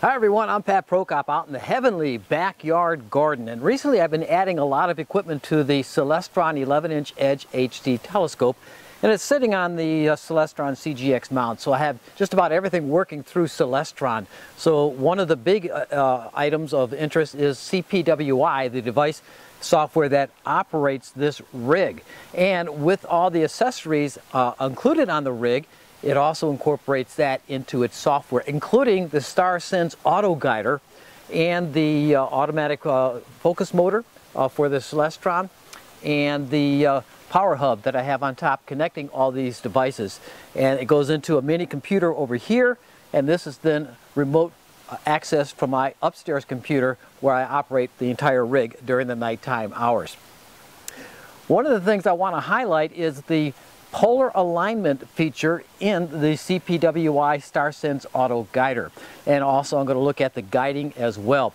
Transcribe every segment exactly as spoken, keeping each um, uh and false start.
Hi everyone, I'm Pat Prokop out in the heavenly backyard garden, and recently I've been adding a lot of equipment to the Celestron eleven-inch Edge H D telescope, and it's sitting on the uh, Celestron C G X mount, so I have just about everything working through Celestron. So one of the big uh, uh, items of interest is C P W I, the device software that operates this rig, and with all the accessories uh, included on the rig, it also incorporates that into its software, including the StarSense AutoGuider and the uh, automatic uh, focus motor uh, for the Celestron, and the uh, power hub that I have on top connecting all these devices. And it goes into a mini computer over here, and this is then remote uh, access from my upstairs computer where I operate the entire rig during the nighttime hours. One of the things I want to highlight is the polar alignment feature in the C P W I StarSense AutoGuider, and also I'm going to look at the guiding as well.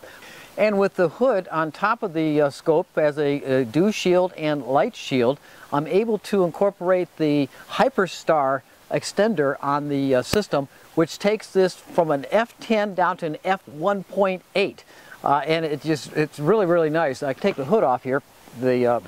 And with the hood on top of the uh, scope as a uh, dew shield and light shield, I'm able to incorporate the HyperStar extender on the uh, system, which takes this from an F ten down to an F one point eight, uh, and it just it's really really nice. I take the hood off here, the uh,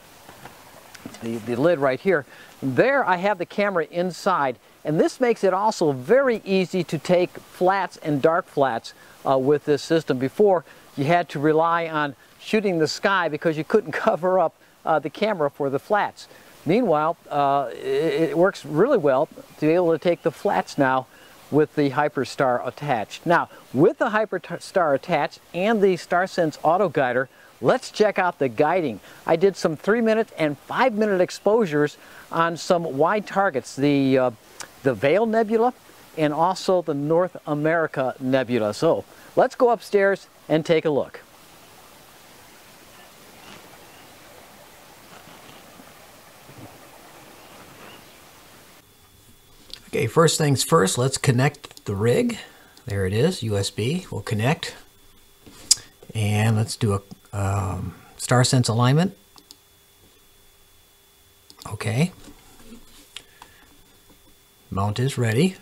The, the lid right here. There I have the camera inside, and this makes it also very easy to take flats and dark flats uh, with this system. Before, you had to rely on shooting the sky because you couldn't cover up uh, the camera for the flats. Meanwhile, uh, it, it works really well to be able to take the flats now with the HyperStar attached. Now, with the HyperStar attached and the StarSense AutoGuider, let's check out the guiding. I did some three minute and five minute exposures on some wide targets, the, uh, the Veil Nebula and also the North America Nebula. So let's go upstairs and take a look. Okay, first things first, let's connect the rig. There it is, U S B. We'll connect. And let's do a Um, StarSense alignment. Okay. Mount is ready.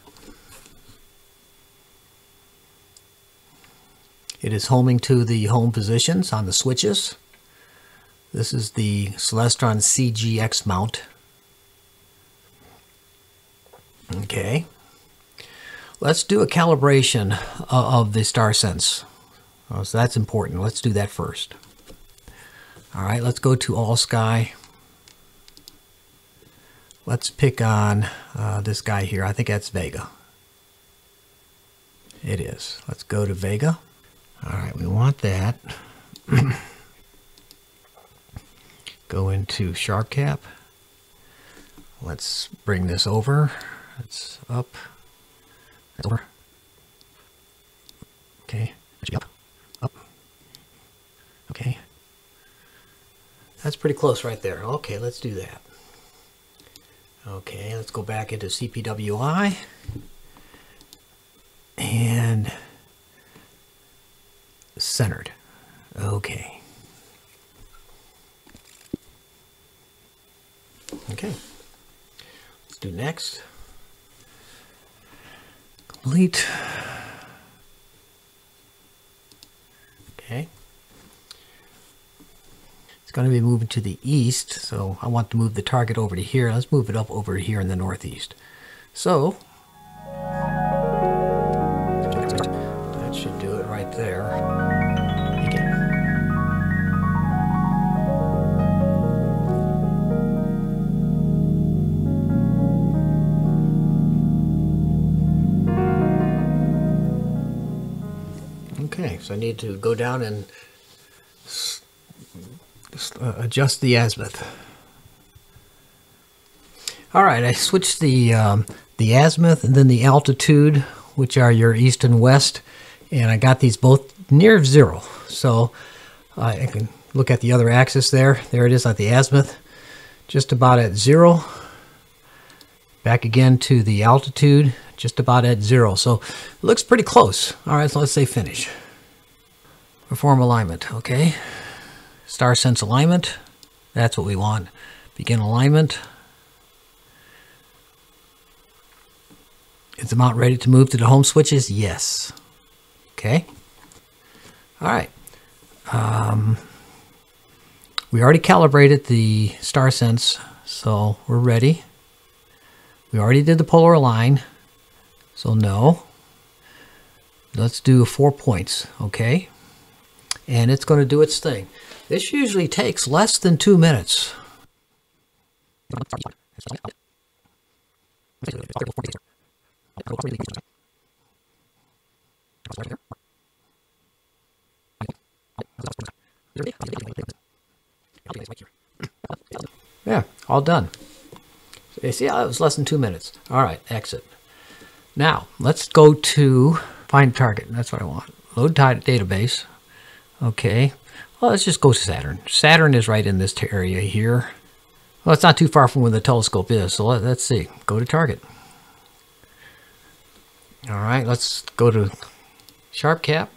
It is homing to the home positions on the switches. This is the Celestron C G X mount. Okay. Let's do a calibration of the StarSense. So that's important. Let's do that first. All right, let's go to All Sky. Let's pick on uh, this guy here. I think that's Vega. It is. Let's go to Vega. All right, we want that. Go into SharpCap. Let's bring this over. It's up. That's over. Okay. Up. Up. Okay. That's pretty close right there. Okay, let's do that. Okay, let's go back into C P W I. And centered. Okay. Okay. Let's do next. Complete. Okay. It's going to be moving to the east, so I want to move the target over to here. Let's move it up over here in the northeast. So that should do it right there. Okay, so I need to go down and just, uh, adjust the azimuth. All right, I switched the um, the azimuth and then the altitude, which are your east and west, and I got these both near zero. So uh, I can look at the other axis there. There it is at the azimuth, just about at zero. Back again to the altitude, just about at zero. So it looks pretty close. All right, so let's say finish. Perform alignment, okay. StarSense alignment, that's what we want. Begin alignment. Is the mount ready to move to the home switches? Yes. Okay. All right. Um, we already calibrated the StarSense, so we're ready. We already did the polar line, so no. Let's do four points, okay? And it's going to do its thing. This usually takes less than two minutes. Yeah, all done. You see, it was less than two minutes. All right, exit. Now, let's go to find target. That's what I want. Load database. Okay. Well, let's just go to Saturn. Saturn is right in this area here. Well, it's not too far from where the telescope is, so let, let's see. Go to target. All right, let's go to SharpCap.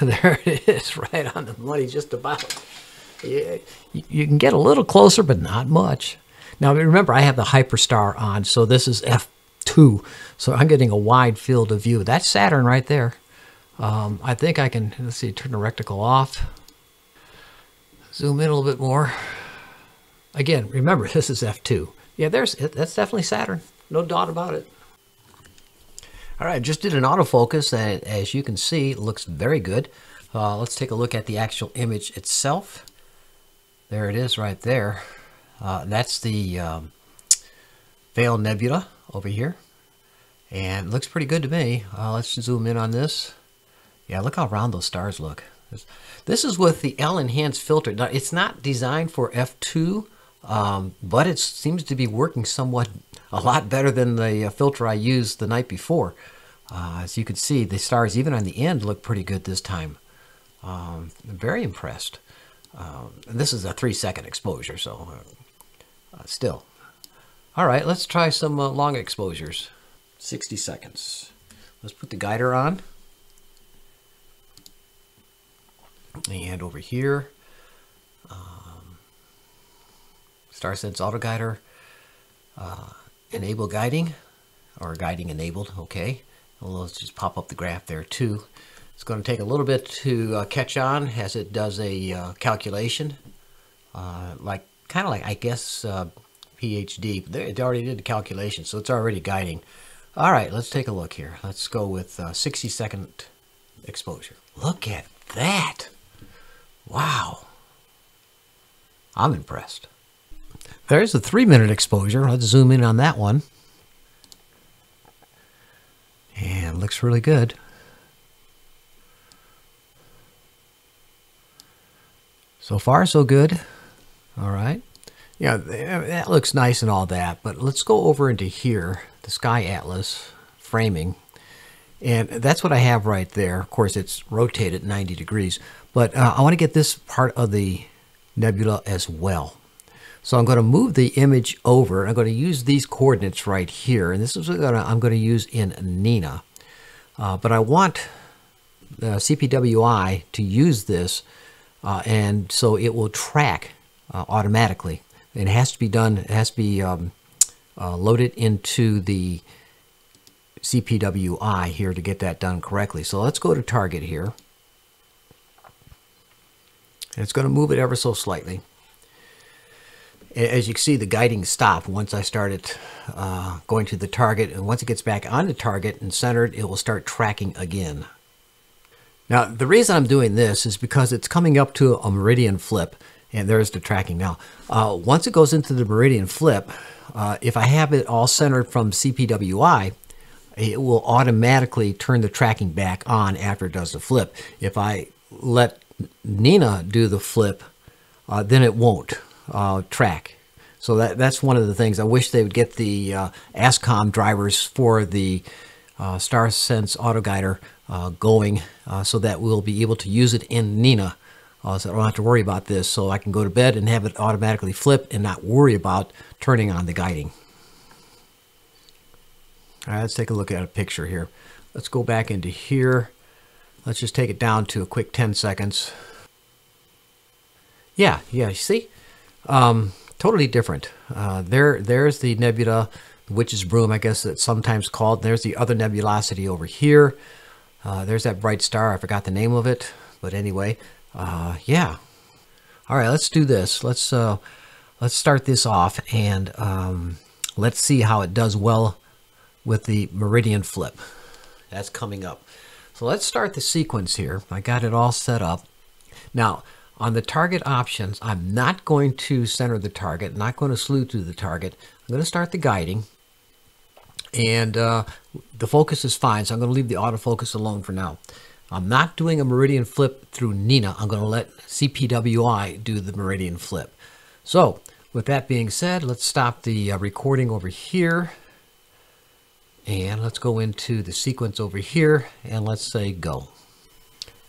There it is, right on the money, just about. You, you can get a little closer, but not much. Now, remember, I have the HyperStar on, so this is F two. So I'm getting a wide field of view. That's Saturn right there. Um, I think I can, let's see, turn the reticle off. Zoom in a little bit more. Again, remember, this is F two. Yeah, there's that's definitely Saturn. No doubt about it. All right, just did an autofocus that, as you can see, looks very good. Uh, let's take a look at the actual image itself. There it is right there. Uh, that's the um, Veil Nebula over here. And it looks pretty good to me. Uh, let's zoom in on this. Yeah, look how round those stars look. This, this is with the L-Enhanced filter. Now, it's not designed for F two, um, but it seems to be working somewhat a lot better than the filter I used the night before. Uh, as you can see, the stars, even on the end, look pretty good this time. Um, I'm very impressed. Um, this is a three second exposure, so uh, still. All right, let's try some uh, long exposures. sixty seconds. Let's put the guider on. And over here, um, StarSense AutoGuider, uh, enable guiding, or guiding enabled, okay. Well, let's just pop up the graph there too. It's going to take a little bit to uh, catch on as it does a uh, calculation, uh, like kind of like, I guess, uh, P H D. It already did the calculation, so it's already guiding. All right, let's take a look here. Let's go with uh, sixty second exposure. Look at that. Wow. I'm impressed. There's a three minute exposure. Let's zoom in on that one. And it looks really good. So far, so good. All right. Yeah, that looks nice and all that, but let's go over into here, the Sky Atlas framing. And that's what I have right there. Of course, it's rotated ninety degrees, but uh, I want to get this part of the nebula as well. So I'm going to move the image over. I'm going to use these coordinates right here. And this is what I'm going to, I'm going to use in Nina. Uh, but I want the C P W I to use this. Uh, and so it will track uh, automatically. It has to be done, it has to be um, uh, loaded into the C P W I here to get that done correctly. So let's go to target here. And it's going to move it ever so slightly. As you can see, the guiding stopped once I started uh, going to the target. And once it gets back on the target and centered, it will start tracking again. Now, the reason I'm doing this is because it's coming up to a meridian flip, and there's the tracking now. Uh, once it goes into the meridian flip, uh, if I have it all centered from C P W I, it will automatically turn the tracking back on after it does the flip. If I let Nina do the flip, uh, then it won't uh, track. So that, that's one of the things. I wish they would get the uh, ASCOM drivers for the uh, StarSense AutoGuider Uh, going uh, so that we'll be able to use it in Nina, uh, so I don't have to worry about this, so I can go to bed and have it automatically flip and not worry about turning on the guiding. All right, let's take a look at a picture here. Let's go back into here. Let's just take it down to a quick ten seconds. Yeah, yeah, you see? Um, totally different. Uh, there, there's the nebula. the witch's broom, I guess it's sometimes called. There's the other nebulosity over here. Uh, there's that bright star. I forgot the name of it, but anyway, uh, yeah. All right, let's do this. Let's uh, let's start this off, and um, let's see how it does well with the meridian flip. That's coming up. So let's start the sequence here. I got it all set up. Now, on the target options, I'm not going to center the target, not going to slew through the target. I'm going to start the guiding, and uh, the focus is fine, so I'm going to leave the autofocus alone for now. I'm not doing a meridian flip through Nina. I'm going to let C P W I do the meridian flip. So with that being said, let's stop the uh, recording over here, and let's go into the sequence over here, and let's say go.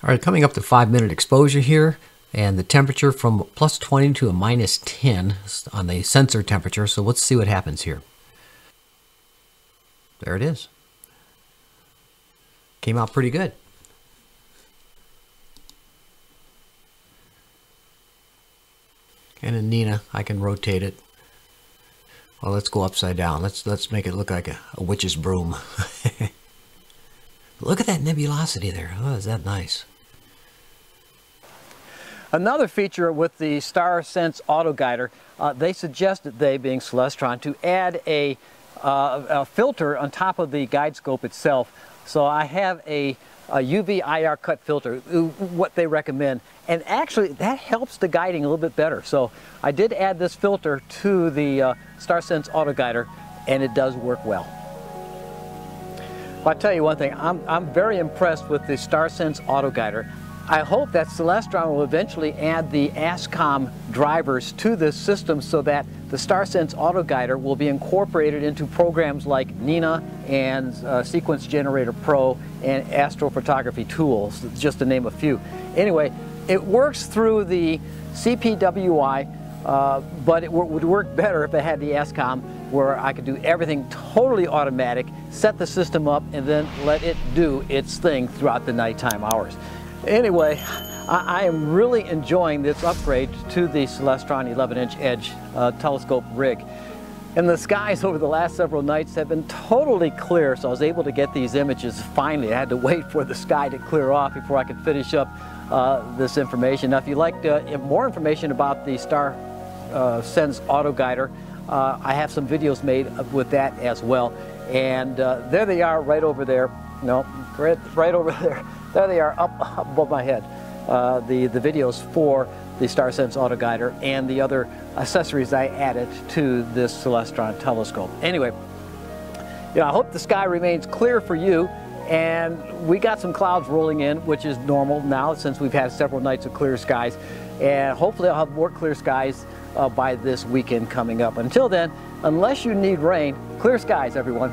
All right, coming up to five minute exposure here, and the temperature from plus twenty to a minus ten on the sensor temperature. So let's see what happens here. There it is. Came out pretty good. And in Nina, I can rotate it. Well, let's go upside down. Let's let's make it look like a, a witch's broom. Look at that nebulosity there. Oh, is that nice? Another feature with the StarSense AutoGuider, uh, they suggested, they being Celestron, to add a, uh, a filter on top of the guide scope itself. So I have a, a U V I R cut filter, what they recommend. And actually, that helps the guiding a little bit better. So I did add this filter to the uh, StarSense AutoGuider, and it does work well. Well, I'll tell you one thing, I'm, I'm very impressed with the StarSense AutoGuider. I hope that Celestron will eventually add the ASCOM drivers to this system so that the StarSense AutoGuider will be incorporated into programs like Nina and uh, Sequence Generator Pro and Astrophotography Tools, just to name a few. Anyway, it works through the C P W I, uh, but it would work better if it had the ASCOM, where I could do everything totally automatic, set the system up, and then let it do its thing throughout the nighttime hours. Anyway, I, I am really enjoying this upgrade to the Celestron eleven inch Edge uh, telescope rig. And the skies over the last several nights have been totally clear, so I was able to get these images finally. I had to wait for the sky to clear off before I could finish up uh, this information. Now, if you'd like to have more information about the StarSense AutoGuider, uh, I have some videos made with that as well. And uh, there they are right over there. No, right, right over there. There they are, up, up above my head, uh, the, the videos for the StarSense AutoGuider and the other accessories I added to this Celestron telescope. Anyway, you know, I hope the sky remains clear for you, and we got some clouds rolling in, which is normal now since we've had several nights of clear skies, and hopefully I'll have more clear skies uh, by this weekend coming up. Until then, unless you need rain, clear skies, everyone.